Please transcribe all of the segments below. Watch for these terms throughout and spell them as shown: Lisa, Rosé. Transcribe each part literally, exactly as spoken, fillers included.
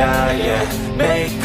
Now, yeah, make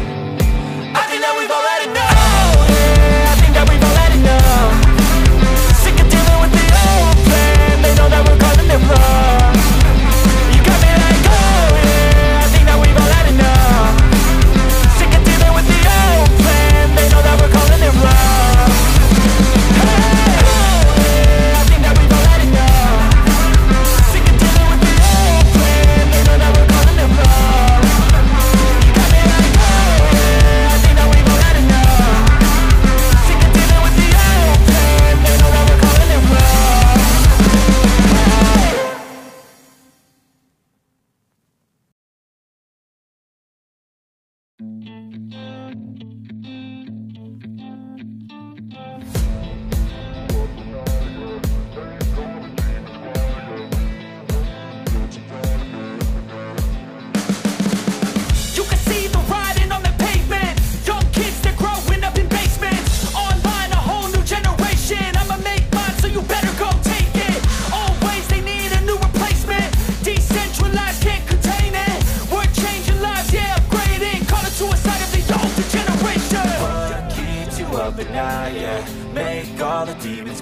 Yeah, make all the demons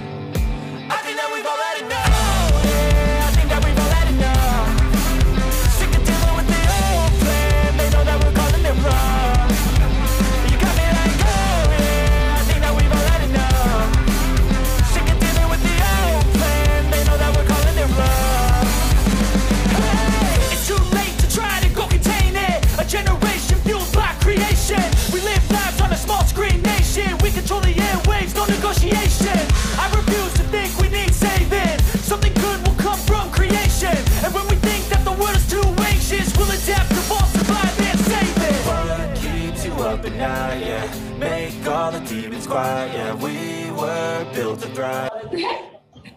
Yeah, make all the demons quiet. Yeah, we were built to thrive.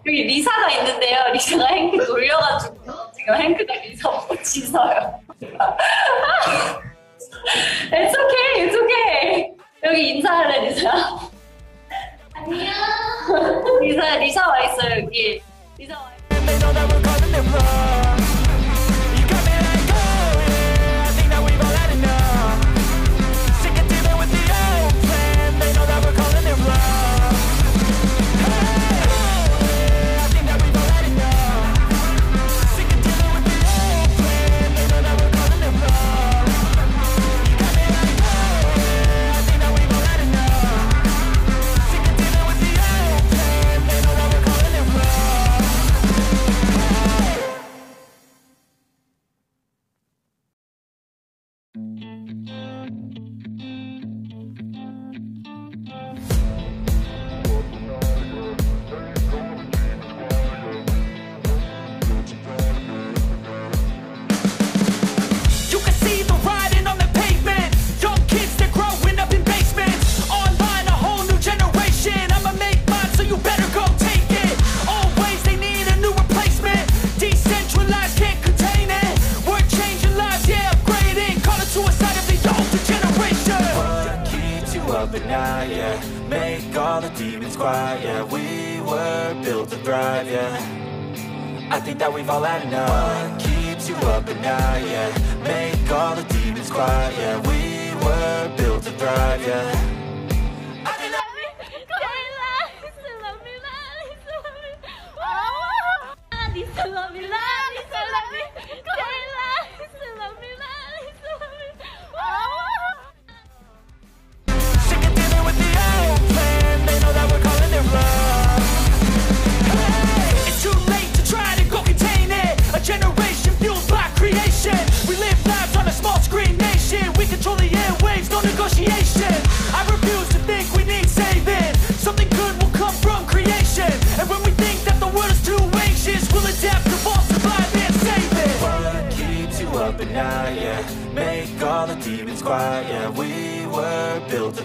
여기 리사가 있는데요. 리사가 헹크 놀려가지고 지금 헹크가 리사 보고 짖어요. It's okay, it's okay. 여기 인사하래 리사. 안녕. 리사 리사 와 있어요 여기. 리사 와. Yeah, make all the demons quiet, yeah. We were built to thrive, yeah. I think that we've all had enough. What keeps you up at night, yeah? Make all the demons quiet, yeah. We were built to thrive, yeah. Lisa, love me, Lisa, love me, come on, Lisa, love me, Lisa, love me. Oh. Sick of dealing with the old plan, they know that we're calling it love. Hey, it's too late to try to go contain it. A generation fueled by creation. We live lives on a small screen nation. We control the airwaves, no negotiation. I refuse to think we need saving. Something good will come from creation. And when we think that the world is too anxious, we'll adapt, evolve, survive, and save it. What keeps you up at night, yeah? Make all the demons quiet, yeah. We were built to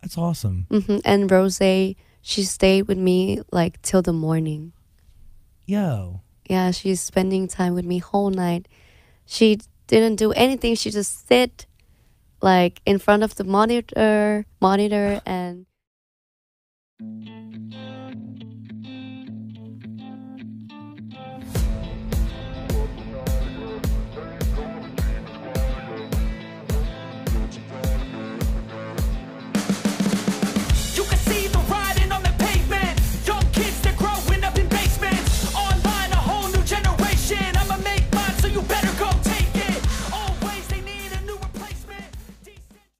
That's awesome. Mm-hmm. And Rosé, she stayed with me like till the morning. Yo. Yeah, she's spending time with me whole night. She didn't do anything. She just sit like in front of the monitor, monitor and...